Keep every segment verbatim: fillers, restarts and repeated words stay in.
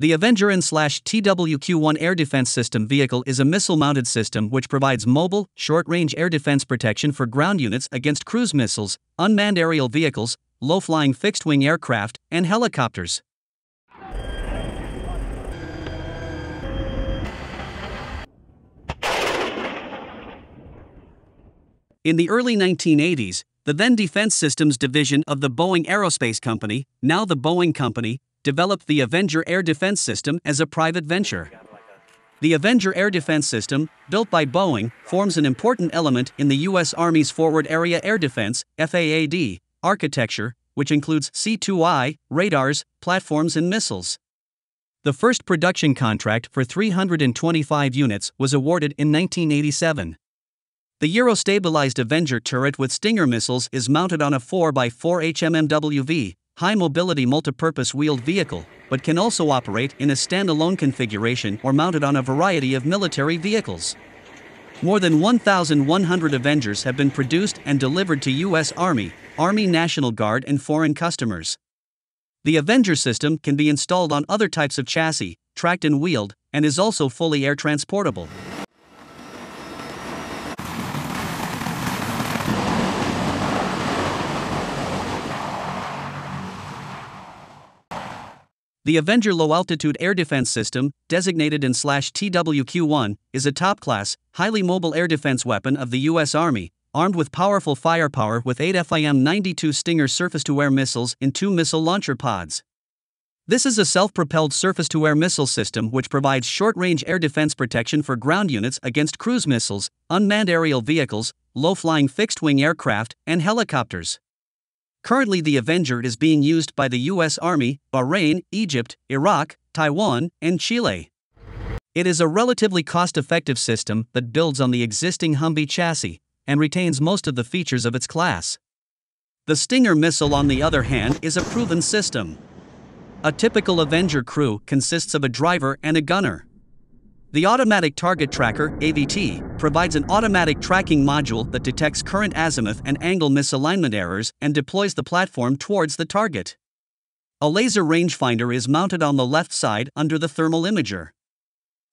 The Avenger A N slash T W Q one air defense system vehicle is a missile-mounted system which provides mobile, short-range air defense protection for ground units against cruise missiles, unmanned aerial vehicles, low-flying fixed-wing aircraft, and helicopters. In the early nineteen eighties, the then Defense Systems Division of the Boeing Aerospace Company, now the Boeing Company, developed the Avenger Air Defense System as a private venture. The Avenger Air Defense System, built by Boeing, forms an important element in the U S Army's Forward Area Air Defense (F A A D) architecture, which includes C two I, radars, platforms and missiles. The first production contract for three hundred twenty-five units was awarded in nineteen eighty-seven. The Euro-stabilized Avenger turret with Stinger missiles is mounted on a four by four H M M W V, high-mobility multipurpose wheeled vehicle, but can also operate in a standalone configuration or mounted on a variety of military vehicles. More than one thousand one hundred Avengers have been produced and delivered to U S Army, Army National Guard and foreign customers. The Avenger system can be installed on other types of chassis, tracked and wheeled, and is also fully air transportable. The Avenger low-altitude air defense system, designated A N slash T W Q one, is a top-class, highly mobile air defense weapon of the U S Army, armed with powerful firepower with eight F I M ninety-two Stinger surface-to-air missiles in two missile launcher pods. This is a self-propelled surface-to-air missile system which provides short-range air defense protection for ground units against cruise missiles, unmanned aerial vehicles, low-flying fixed-wing aircraft, and helicopters. Currently, the Avenger is being used by the U S Army, Bahrain, Egypt, Iraq, Taiwan, and Chile. It is a relatively cost-effective system that builds on the existing Humvee chassis and retains most of the features of its class. The Stinger missile, on the other hand, is a proven system. A typical Avenger crew consists of a driver and a gunner. The Automatic Target Tracker (A V T) provides an automatic tracking module that detects current azimuth and angle misalignment errors and deploys the platform towards the target. A laser rangefinder is mounted on the left side under the thermal imager.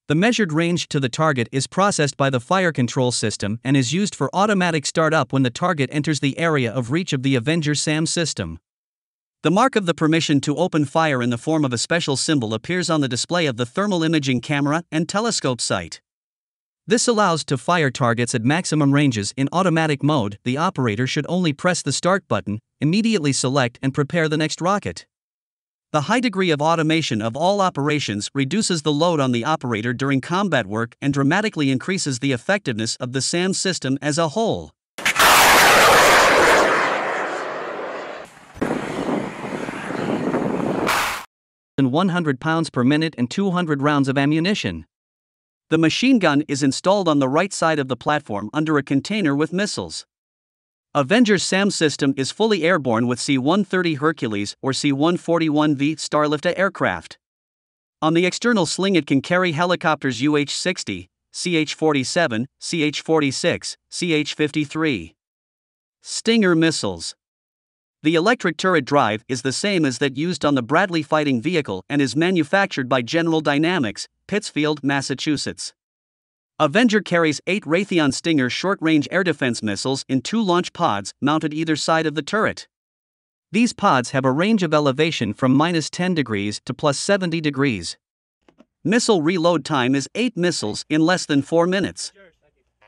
The measured range to the target is processed by the fire control system and is used for automatic startup when the target enters the area of reach of the Avenger SAM system. The mark of the permission to open fire in the form of a special symbol appears on the display of the thermal imaging camera and telescope sight. This allows to fire targets at maximum ranges in automatic mode. The operator should only press the start button, immediately select and prepare the next rocket. The high degree of automation of all operations reduces the load on the operator during combat work and dramatically increases the effectiveness of the SAM system as a whole. one hundred pounds per minute and two hundred rounds of ammunition. The machine gun is installed on the right side of the platform under a container with missiles. Avenger's SAM system is fully airborne with C one thirty Hercules or C one forty-one V Starlifter aircraft. On the external sling it can carry helicopters U H sixty, C H forty-seven, C H forty-six, C H fifty-three. Stinger missiles. The electric turret drive is the same as that used on the Bradley fighting vehicle and is manufactured by General Dynamics, Pittsfield, Massachusetts. Avenger carries eight Raytheon Stinger short-range air defense missiles in two launch pods mounted either side of the turret. These pods have a range of elevation from minus ten degrees to plus seventy degrees. Missile reload time is eight missiles in less than four minutes.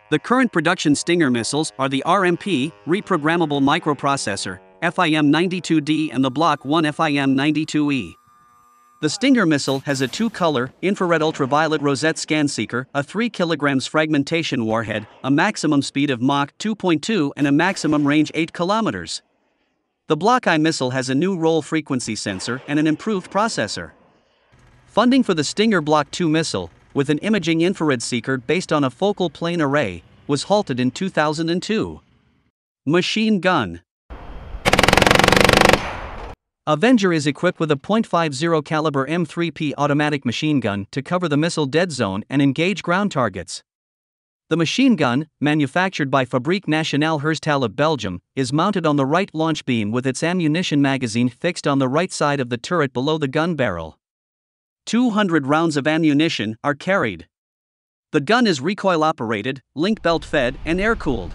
The current production Stinger missiles are the R M P, reprogrammable microprocessor, F I M ninety-two D and the Block one F I M ninety-two E. The Stinger missile has a two-color, infrared ultraviolet rosette scan seeker, a three kilograms fragmentation warhead, a maximum speed of Mach two point two and a maximum range eight kilometers. The Block one missile has a new roll frequency sensor and an improved processor. Funding for the Stinger Block two missile, with an imaging infrared seeker based on a focal plane array, was halted in two thousand two. Machine gun. Avenger is equipped with a point five zero caliber M three P automatic machine gun to cover the missile dead zone and engage ground targets. The machine gun, manufactured by Fabrique Nationale Herstal of Belgium, is mounted on the right launch beam with its ammunition magazine fixed on the right side of the turret below the gun barrel. two hundred rounds of ammunition are carried. The gun is recoil operated, link belt fed, and air cooled.